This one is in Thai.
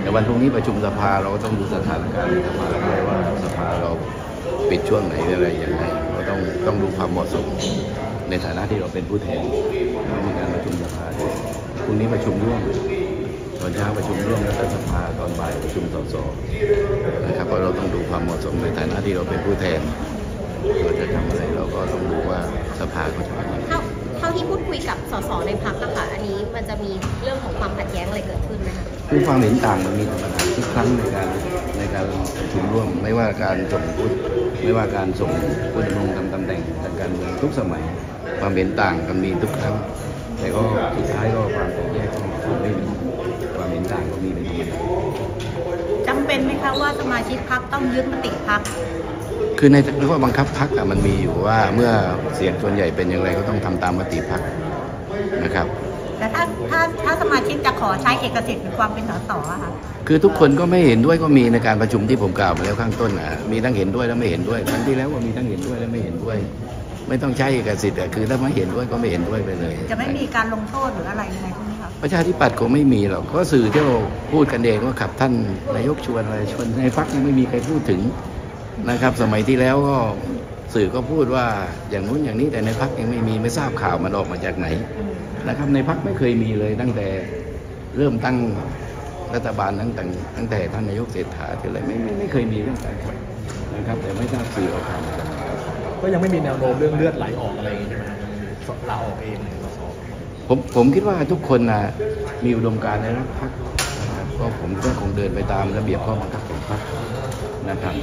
แต่วันพรุ่งนี้ประชุมสภาเราต้องดูสถานการณ์ในสภาด้วยว่าสภาเราปิดช่วงไหนอะไรยังไงก็ต้องดูความเหมาะสมในฐานะที่เราเป็นผู้แทนมีการประชุมสภาพรุ่งนี้ประชุมร่วมตอนเช้าประชุมร่วมรัฐสภาตอนบ่ายประชุมสสนะครับเพราะเราต้องดูความเหมาะสมในฐานะที่เราเป็นผู้แทนเราจะทำอะไรเราก็ต้องดูว่าสภาเขาจะทำอะไรเท่าที่พูดคุยกับสสในพรรคนะคะอันนี้มันจะมีเรื่องของความขัดแย้งอะไรเกิดขึ้นไหมคะคือความเห็นต่างมันมีปัญหาทุกครั้งในการประชุมร่วมไม่ว่าการส่งผู้ดำรงตำแหน่งทางการเมืองทุกสมัยความเห็นต่างกันมีทุกครั้งแต่ก็สุดท้ายก็ความแตกแยกก็ไม่มีความเห็นต่างก็มีเป็นธรรมดาจำเป็นไหมคะว่าสมาชิกพรรคต้องยึดมติพรรคคือในข้อบังคับพรรคมันมีอยู่ว่าเมื่อเสียงส่วนใหญ่เป็นอย่างไรก็ต้องทำตามมติพรรคนะครับแต่ถ้าสมาชิกจะขอใช้เอกสิทธิ์หรือความเป็นสสอะค่ะคือทุกคนก็ไม่เห็นด้วยก็มีในการประชุมที่ผมกล่าวไปแล้วข้างต้นมีทั้งเห็นด้วยและไม่เห็นด้วยครั้งที่แล้วก็มีทั้งเห็นด้วยและไม่เห็นด้วยไม่ต้องใช้เอกสิทธิ์คือถ้าไม่เห็นด้วยก็ไม่เห็นด้วยไปเลยจะไม่มีการลงโทษหรืออะไรยังไงใช่ไหมครับประชาธิปัตย์คงไม่มีหรอกก็สื่อที่เราพูดกันเองว่าขับท่านนายกชวนอะไรชวนในพรรคยังไม่มีใครพูดถึงนะครับสมัยที่แล้วก็สื่อก็พูดว่าอย่างนู้นอย่างนี้แต่ในพรรคยังไม่มีไม่ทราบข่าวมันออกมาจากไหนนะครับในพรรคไม่เคยมีเลยตั้งแต่เริ่มตั้งรัฐบาลตั้งแต่ท่านนายกเศรษฐาอะไรไม่เคยมีเรื่องการนะครับแต่ไม่ทราบสื่อออกมาก็ยังไม่มีแนวโน้มเรื่องเลือดไหลออกอะไรอย่างนี้ใช่ไหมเราออกเองผมคิดว่าทุกคนนะมีอุดมการณ์ในพรรคก็ผมก็คงเดินไปตามระเบียบข้อบังคับของพรรคนะครับ